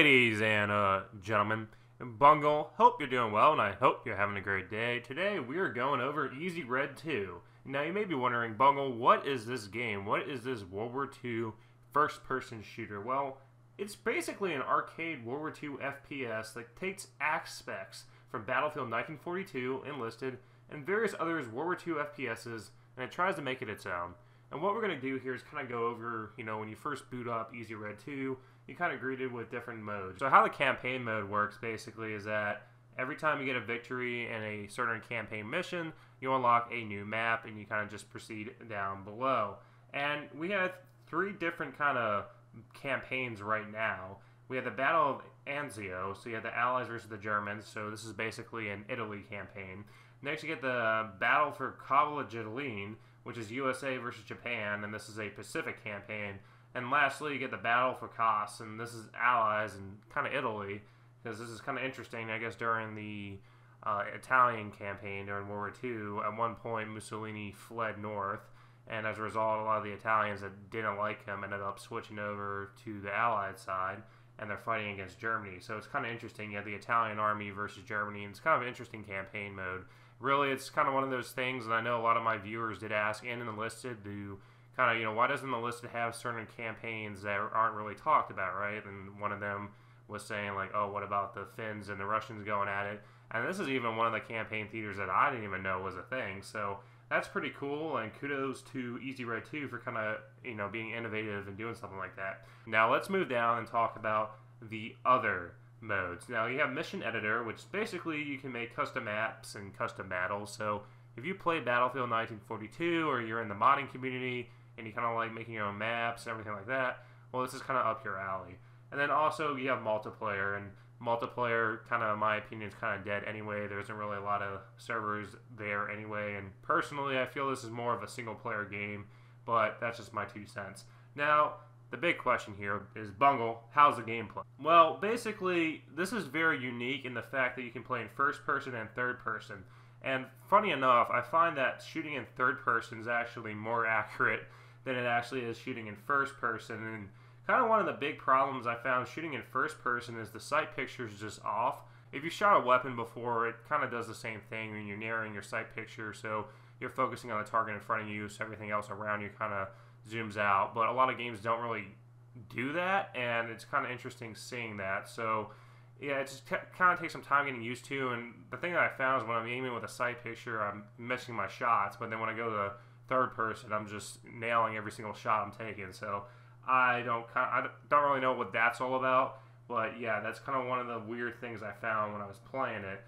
Ladies and gentlemen, Bungle, hope you're doing well and I hope you're having a great day. Today we are going over Easy Red 2. Now you may be wondering, Bungle, what is this game? What is this World War II first-person shooter? Well, it's basically an arcade World War II FPS that takes aspects from Battlefield 1942, Enlisted, and various others World War II FPSs, and it tries to make it its own. And what we're going to do here is kind of go over, you know, when you first boot up Easy Red 2, you're kind of greeted with different modes. So how the campaign mode works basically is that every time you get a victory in a certain campaign mission, you unlock a new map and you kind of just proceed down below. And we have three different kind of campaigns right now. We have the Battle of Anzio, so you have the Allies versus the Germans, so this is basically an Italy campaign. Next you get the Battle for Kabalajidalin, which is USA versus Japan, and this is a Pacific campaign. And lastly, you get the Battle for Kos, and this is Allies and kind of Italy, because this is kind of interesting, I guess, during the Italian campaign during World War II. At one point, Mussolini fled north, and as a result, a lot of the Italians that didn't like him ended up switching over to the Allied side, and they're fighting against Germany. So it's kind of interesting. You have the Italian army versus Germany, and it's kind of an interesting campaign mode. Really, it's kind of one of those things, and I know a lot of my viewers did ask in Enlisted to kind of, you know, why doesn't Enlisted have certain campaigns that aren't really talked about, right? And one of them was saying, like, oh, what about the Finns and the Russians going at it? And this is even one of the campaign theaters that I didn't even know was a thing. So that's pretty cool, and kudos to Easy Red 2 for kind of, you know, being innovative and doing something like that. Now let's move down and talk about the other modes. Now you have Mission Editor, which basically you can make custom maps and custom battles. So if you play Battlefield 1942 or you're in the modding community and you kind of like making your own maps and everything like that, well, this is kind of up your alley. And then also you have multiplayer, and multiplayer kind of, in my opinion, is kind of dead anyway. There isn't really a lot of servers there anyway, and personally I feel this is more of a single player game, but that's just my 2 cents. Now the big question here is, Bungle, how's the gameplay? Well, basically, this is very unique in the fact that you can play in first person and third person. And funny enough, I find that shooting in third person is actually more accurate than it actually is shooting in first person. And kind of one of the big problems I found shooting in first person is the sight picture is just off. If you shot a weapon before, it kind of does the same thing when you're narrowing your sight picture. So you're focusing on the target in front of you, so everything else around you kind of zooms out, but a lot of games don't really do that, and it's kind of interesting seeing that. So yeah, it just kind of takes some time getting used to, and the thing that I found is when I'm aiming with a sight picture, I'm missing my shots, but then when I go to the third person, I'm just nailing every single shot I'm taking. So I don't really know what that's all about, but yeah, that's kind of one of the weird things I found when I was playing it.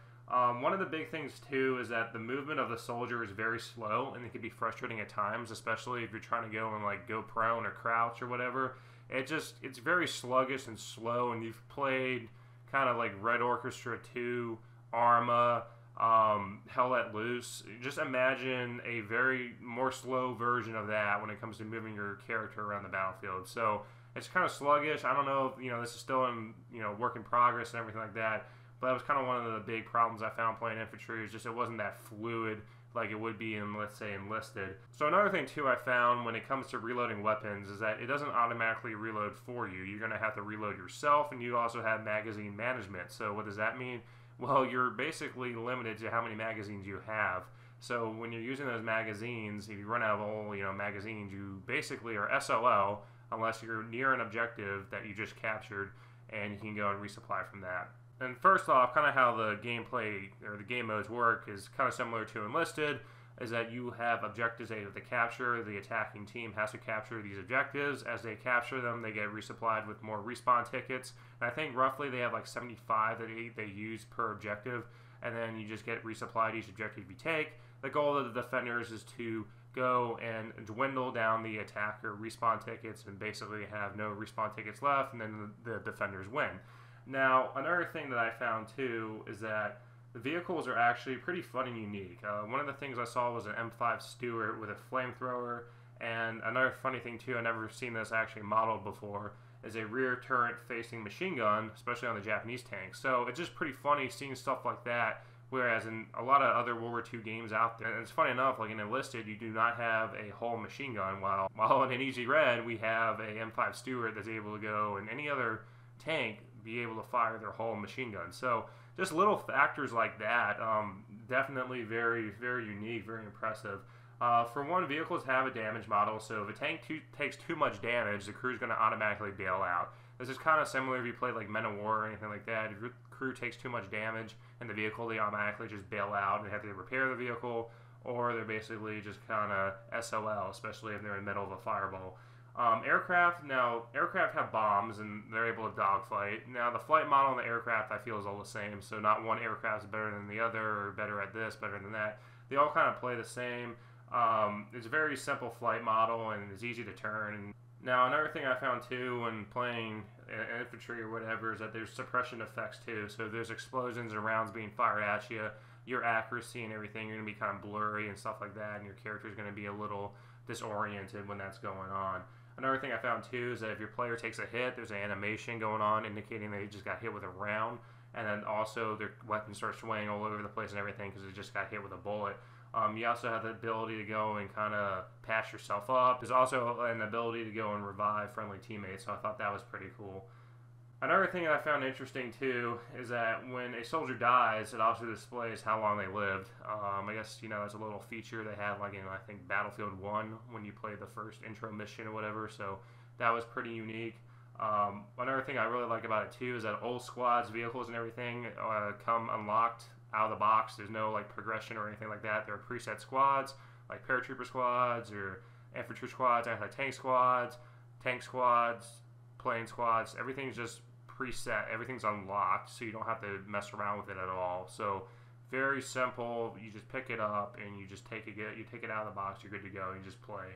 One of the big things too is that the movement of the soldier is very slow, and it can be frustrating at times, especially if you're trying to go and like go prone or crouch or whatever. It's very sluggish and slow. And you've played kind of like Red Orchestra 2, Arma, Hell Let Loose. Just imagine a very more slow version of that when it comes to moving your character around the battlefield. So it's kind of sluggish. I don't know if, you know, this is still in, you know, work in progress and everything like that. But that was kind of one of the big problems I found playing infantry, is just it wasn't that fluid like it would be in, let's say, Enlisted. So another thing too I found when it comes to reloading weapons is that it doesn't automatically reload for you. You're going to have to reload yourself, and you also have magazine management. So what does that mean? Well, you're basically limited to how many magazines you have. So when you're using those magazines, if you run out of all, you know, magazines, you basically are SOL unless you're near an objective that you just captured, and you can go and resupply from that. And first off, kind of how the gameplay or the game modes work is kind of similar to Enlisted, is that you have objectives that you have to capture. The attacking team has to capture these objectives. As they capture them, they get resupplied with more respawn tickets. And I think roughly they have like 75 that they use per objective, and then you just get resupplied each objective you take. The goal of the defenders is to go and dwindle down the attacker respawn tickets and basically have no respawn tickets left, and then the defenders win. Now, another thing that I found too is that the vehicles are actually pretty fun and unique. One of the things I saw was an M5 Stuart with a flamethrower, and another funny thing too, I've never seen this actually modeled before, is a rear turret facing machine gun, especially on the Japanese tanks. So it's just pretty funny seeing stuff like that, whereas in a lot of other World War II games out there, and it's funny enough, like in Enlisted, you do not have a whole machine gun, while in an Easy Red, we have a M5 Stuart that's able to go, and any other tank be able to fire their whole machine gun. So just little factors like that, definitely very, very unique, very impressive. For one, vehicles have a damage model, so if a tank takes too much damage, the crew's going to automatically bail out. This is kind of similar if you play like Men of War or anything like that. If your crew takes too much damage and the vehicle, they automatically just bail out and have to repair the vehicle, or they're basically just kind of SOL, especially if they're in the middle of a fireball. Aircraft, now, aircraft have bombs, and they're able to dogfight. Now, the flight model in the aircraft, I feel, is all the same, so not one aircraft is better than the other, or better at this, better than that. They all kind of play the same. It's a very simple flight model, and it's easy to turn. Now, another thing I found, too, when playing infantry or whatever, is that there's suppression effects, too. So if there's explosions and rounds being fired at you, your accuracy and everything, you're going to be kind of blurry and stuff like that, and your character's going to be a little disoriented when that's going on. Another thing I found too is that if your player takes a hit, there's an animation going on indicating that he just got hit with a round, and then also their weapon starts swaying all over the place and everything because it just got hit with a bullet. You also have the ability to go and kind of patch yourself up. There's also an ability to go and revive friendly teammates, so I thought that was pretty cool. Another thing that I found interesting too is that when a soldier dies, it also displays how long they lived. I guess, you know, that's a little feature they had like in, I think, Battlefield 1 when you play the first intro mission or whatever, so that was pretty unique. Another thing I really like about it too is that old squads, vehicles and everything come unlocked out of the box. There's no like progression or anything like that. There are preset squads, like paratrooper squads or infantry squads, anti-tank squads, tank squads, plane squads. Everything's just preset, everything's unlocked, so you don't have to mess around with it at all. So very simple, you just pick it up and you just take it out of the box, you're good to go, you just play.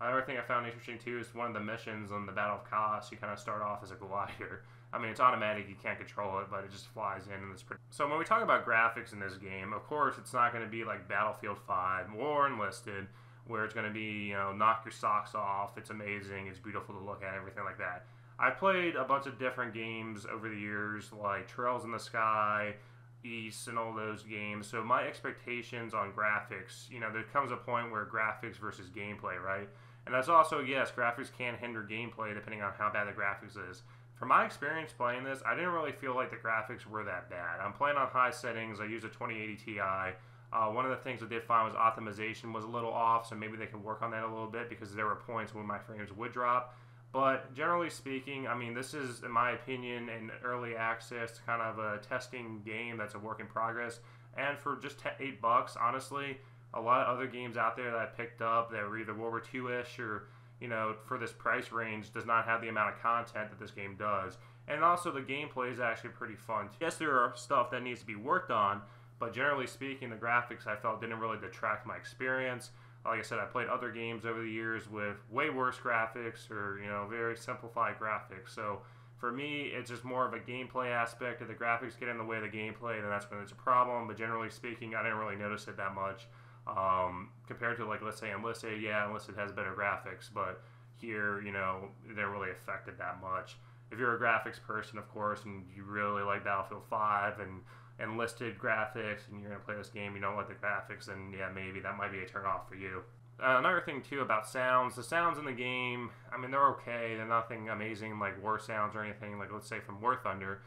Another thing I found interesting too is one of the missions on the Battle of Kos, you kind of start off as a glider. I mean, it's automatic, you can't control it, but it just flies in and it's pretty. So when we talk about graphics in this game, of course it's not going to be like Battlefield 5 or Enlisted, where it's going to be, you know, knock your socks off, it's amazing, it's beautiful to look at, everything like that. I've played a bunch of different games over the years, like Trails in the Sky, East, and all those games, so my expectations on graphics, you know, there comes a point where graphics versus gameplay, right? And that's also, yes, graphics can hinder gameplay depending on how bad the graphics is. From my experience playing this, I didn't really feel like the graphics were that bad. I'm playing on high settings, I used a 2080 Ti. One of the things I did find was optimization was a little off, so maybe they can work on that a little bit because there were points when my frames would drop. But generally speaking, I mean, this is, in my opinion, an early access kind of a testing game that's a work in progress. And for just $8, honestly, a lot of other games out there that I picked up that were either World War II-ish or, you know, for this price range, does not have the amount of content that this game does. And also, the gameplay is actually pretty fun. Yes, there are stuff that needs to be worked on, but generally speaking, the graphics, I felt, didn't really detract my experience. Like I said, I played other games over the years with way worse graphics or, you know, very simplified graphics. So for me, it's just more of a gameplay aspect. If the graphics get in the way of the gameplay, then that's when it's a problem. But generally speaking, I didn't really notice it that much. Compared to, like, let's say Enlisted, yeah, Enlisted has better graphics. But here, you know, it didn't really affect it that much. If you're a graphics person, of course, and you really like Battlefield 5 and Enlisted graphics, and you're going to play this game, you don't like the graphics, then yeah, maybe that might be a turn off for you. Another thing too about sounds, the sounds in the game, I mean, they're okay, they're nothing amazing like war sounds or anything, like let's say from War Thunder.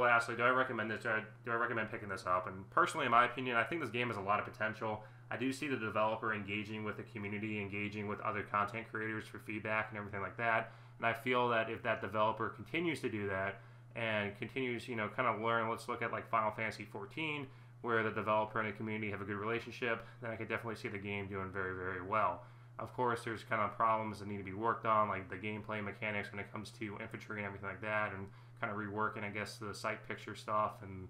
people ask, like, do I recommend this? Do I recommend picking this up? And personally, in my opinion, I think this game has a lot of potential. I do see the developer engaging with the community, engaging with other content creators for feedback and everything like that. And I feel that if that developer continues to do that and continues, you know, kind of learn, let's look at like Final Fantasy 14, where the developer and the community have a good relationship, then I could definitely see the game doing very, very well. Of course, there's kind of problems that need to be worked on, like the gameplay mechanics when it comes to infantry and everything like that, and kind of reworking, I guess, the sight picture stuff, and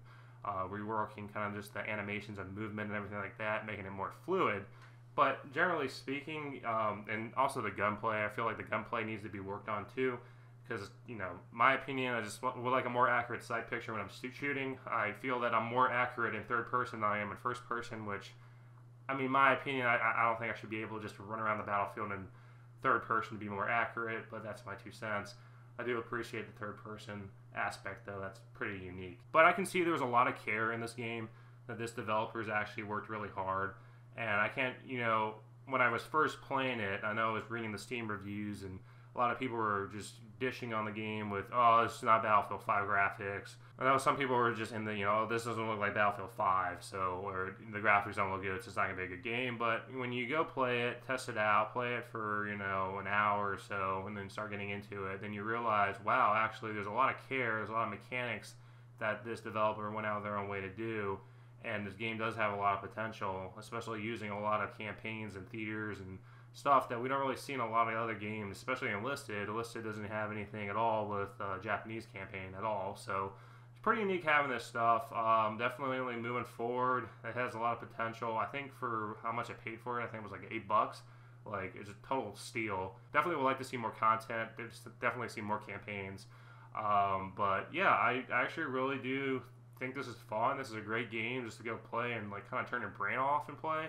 reworking kind of just the animations and movement and everything like that, making it more fluid. But generally speaking, and also the gunplay, I feel like the gunplay needs to be worked on too, because, you know, my opinion, I just would like a more accurate sight picture when I'm shooting. I feel that I'm more accurate in third person than I am in first person, which, I mean, my opinion, I don't think I should be able to just run around the battlefield in third person to be more accurate, but that's my 2 cents. I do appreciate the third person aspect, though. That's pretty unique. But I can see there was a lot of care in this game, that this developer's actually worked really hard. And I can't, you know, when I was first playing it, I know I was reading the Steam reviews, and a lot of people were just dishing on the game with, oh, this is not Battlefield 5 graphics. I know some people were just in the, you know, oh, this doesn't look like Battlefield 5, so, or the graphics don't look good, it's just not going to be a good game. But when you go play it, test it out, play it for, you know, an hour or so, and then start getting into it, then you realize, wow, actually there's a lot of care, there's a lot of mechanics that this developer went out of their own way to do, and this game does have a lot of potential, especially using a lot of campaigns and theaters and stuff that we don't really see in a lot of other games, especially Enlisted. Enlisted doesn't have anything at all with Japanese campaign at all, so it's pretty unique having this stuff. Definitely moving forward, it has a lot of potential. I think for how much I paid for it, I think it was like $8. Like, it's a total steal. Definitely would like to see more content. Definitely see more campaigns. But yeah, I actually really do think this is fun. This is a great game just to go play and like kind of turn your brain off and play.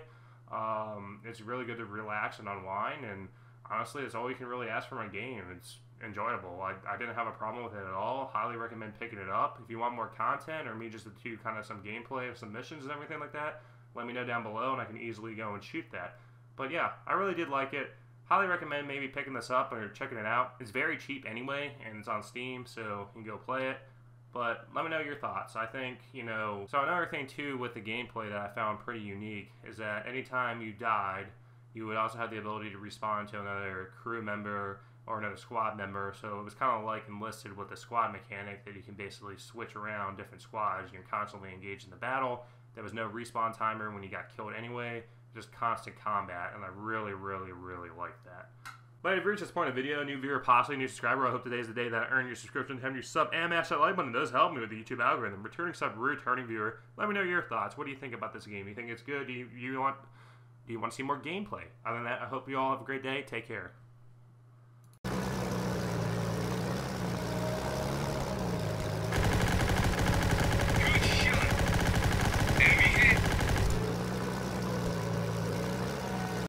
It's really good to relax and unwind, and honestly, that's all you can really ask from a game. It's enjoyable. I didn't have a problem with it at all. Highly recommend picking it up. If you want more content, or me just to do kind of some gameplay of some missions and everything like that, let me know down below, and I can easily go and shoot that. But yeah, I really did like it. Highly recommend maybe picking this up or checking it out. It's very cheap anyway, and it's on Steam, so you can go play it. But let me know your thoughts. I think, you know, so another thing too with the gameplay that I found pretty unique is that anytime you died, you would also have the ability to respawn to another crew member or another squad member. So it was kind of like Enlisted with the squad mechanic, that you can basically switch around different squads. You're constantly engaged in the battle. There was no respawn timer when you got killed anyway, just constant combat. And I really, really, really liked that. But if you've reached this point of the video, new viewer, possibly new subscriber, I hope today is the day that I earn your subscription. Having you sub and mash that like button does help me with the YouTube algorithm. Returning sub, returning viewer, let me know your thoughts. What do you think about this game? Do you think it's good? Do you want to see more gameplay? Other than that, I hope you all have a great day. Take care.